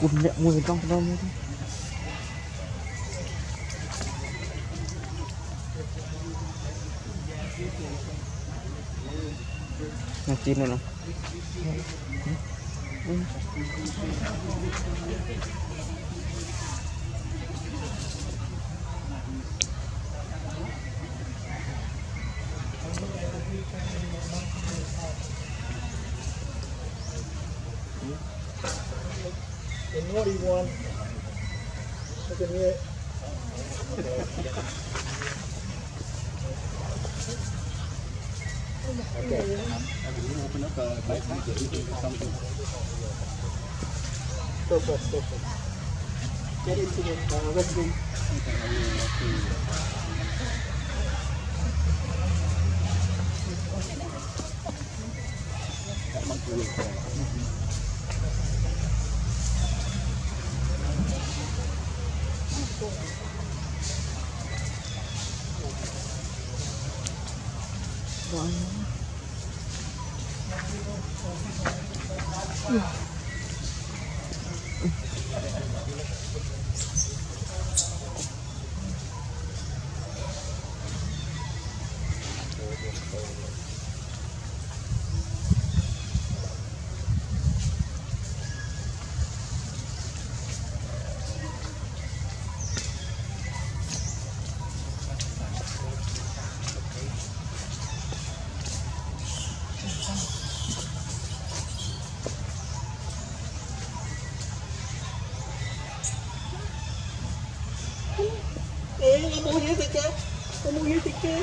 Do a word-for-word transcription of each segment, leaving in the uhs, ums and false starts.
cụt mẹ mười trong đó luôn. Nó chín rồi nè. The naughty one. Look at here. Okay. Everything open up. Uh, like something. Go for it. Go for it. Get into the uh, wrestling. That might be it. One. Yeah. Kamu mau music ya? Kamu mau music ya?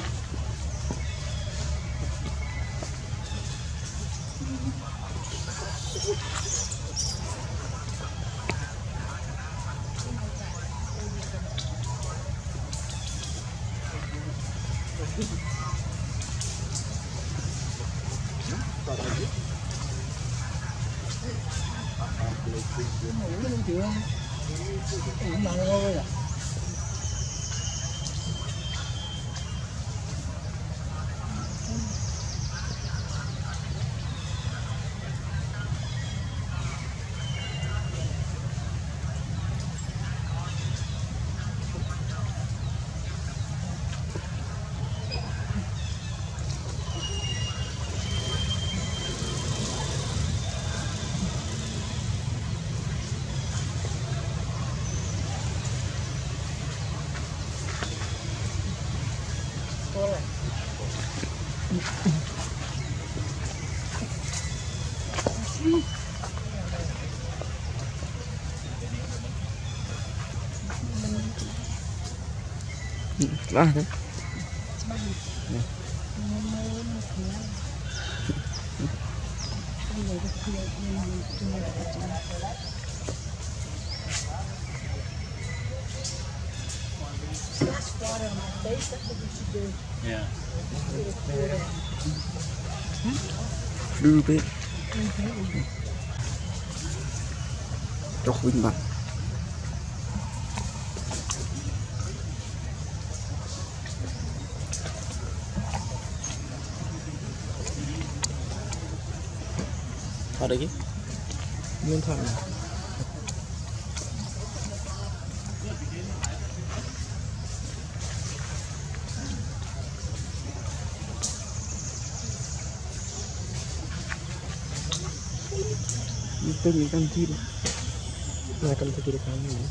Lah thế. Đưa về. Cho bình mặt. Thật đấy chứ. Nguyên thật này. Tên mình cần thi được. Này cần thi được cái gì nữa.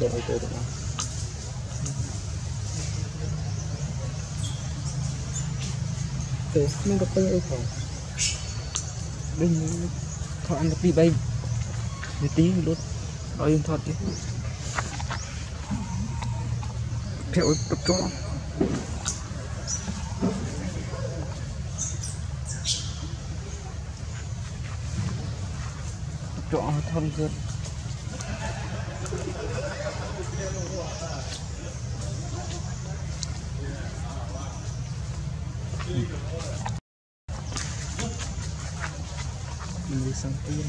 Don't wait there, don't know. There's something to play over. Đừng thọ ăn được đi bay. Để tí luôn. Đói em thọt đi. Theo tập trung. Tập trung thon gớt. Mình đi sang kia.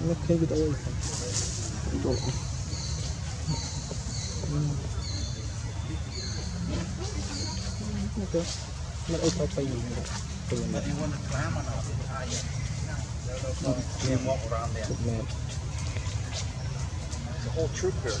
Nó khé cái tay. Đồ. walk around there. There's a whole troop here.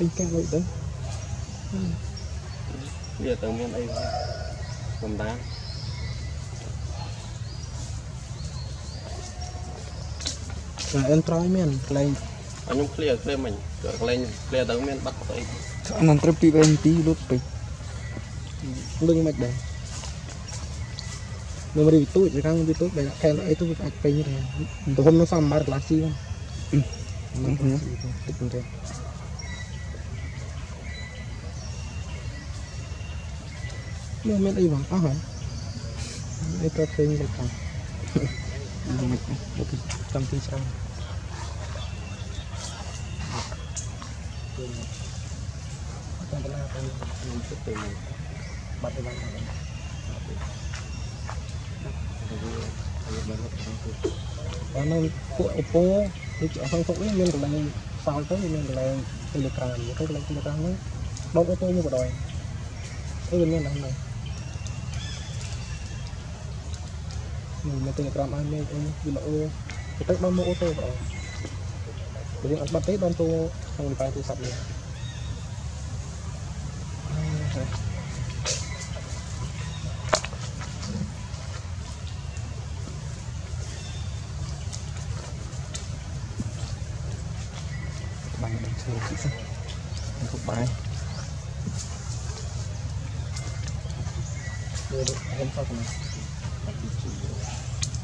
Hãy subscribe cho kênh Ghiền Mì Gõ để không bỏ lỡ những video hấp dẫn. Nó mới đi bằng áo hả? Để tôi tìm được thằng trong khi sau trong cái la tôi mình sẽ tìm bắt cái băng này và nó cuộn phố đi chợ phong phú ấy nên là sao tới nên là từ lực càng tới lực càng nó đâu có tôi như vậy đòi tôi bên này này mình mà telegram anh em anh đi lỡ cái tết ban mua ô tô rồi bây giờ bắt tết ban tô xong rồi phải tôi sập liền bằng đồng tiền kỹ sư không bán đưa được em sao này